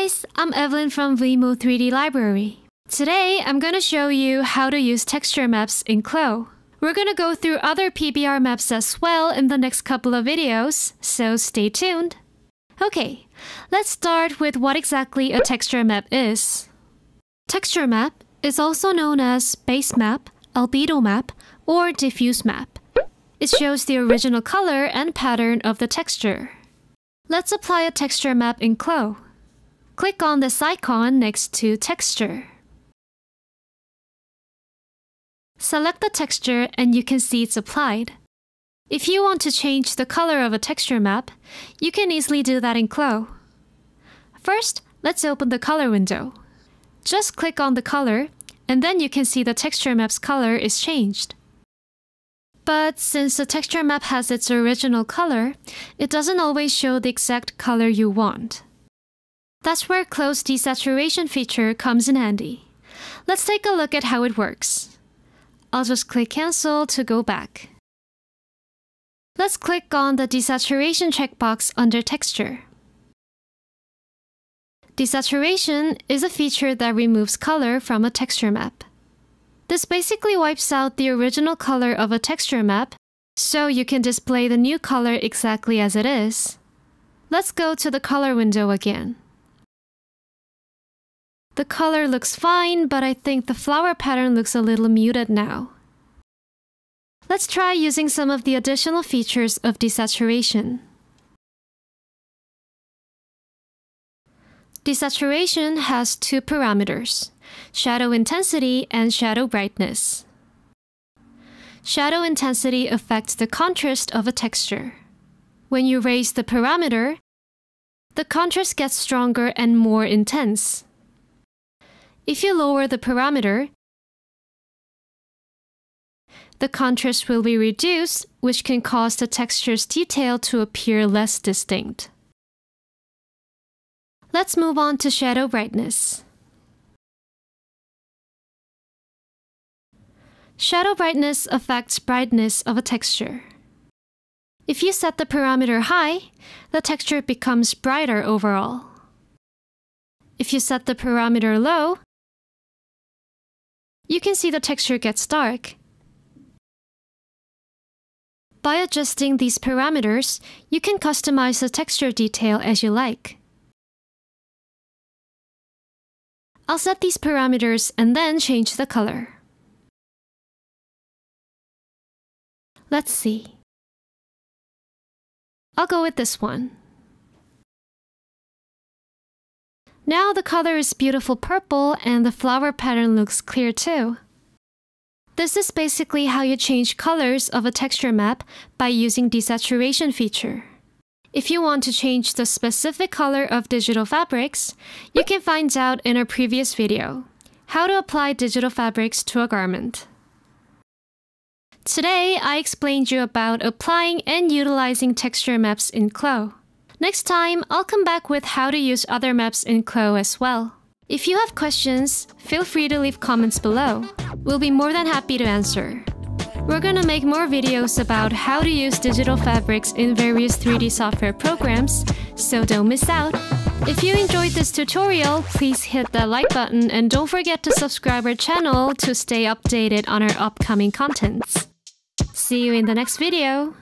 guys, I'm Evelyn from Vimo3D Library. Today, I'm going to show you how to use texture maps in CLO. We're going to go through other PBR maps as well in the next couple of videos, so stay tuned. Okay, let's start with what exactly a texture map is. Texture map is also known as base map, albedo map, or diffuse map. It shows the original color and pattern of the texture. Let's apply a texture map in CLO. Click on this icon next to Texture. Select the texture and you can see it's applied. If you want to change the color of a texture map, you can easily do that in CLO. First, let's open the color window. Just click on the color, and then you can see the texture map's color is changed. But since the texture map has its original color, it doesn't always show the exact color you want. That's where CLO's desaturation feature comes in handy. Let's take a look at how it works. I'll just click Cancel to go back. Let's click on the Desaturation checkbox under Texture. Desaturation is a feature that removes color from a texture map. This basically wipes out the original color of a texture map, so you can display the new color exactly as it is. Let's go to the color window again. The color looks fine, but I think the flower pattern looks a little muted now. Let's try using some of the additional features of desaturation. Desaturation has two parameters: shadow intensity and shadow brightness. Shadow intensity affects the contrast of a texture. When you raise the parameter, the contrast gets stronger and more intense. If you lower the parameter, the contrast will be reduced, which can cause the texture's detail to appear less distinct. Let's move on to shadow brightness. Shadow brightness affects brightness of a texture. If you set the parameter high, the texture becomes brighter overall. If you set the parameter low, you can see the texture gets dark. By adjusting these parameters, you can customize the texture detail as you like. I'll set these parameters and then change the color. Let's see. I'll go with this one. Now the color is beautiful purple and the flower pattern looks clear too. This is basically how you change colors of a texture map by using desaturation feature. If you want to change the specific color of digital fabrics, you can find out in our previous video, How to Apply Digital Fabrics to a Garment. Today, I explained you about applying and utilizing texture maps in CLO. Next time, I'll come back with how to use other maps in CLO as well. If you have questions, feel free to leave comments below. We'll be more than happy to answer. We're gonna make more videos about how to use digital fabrics in various 3D software programs, so don't miss out! If you enjoyed this tutorial, please hit the like button and don't forget to subscribe our channel to stay updated on our upcoming contents. See you in the next video!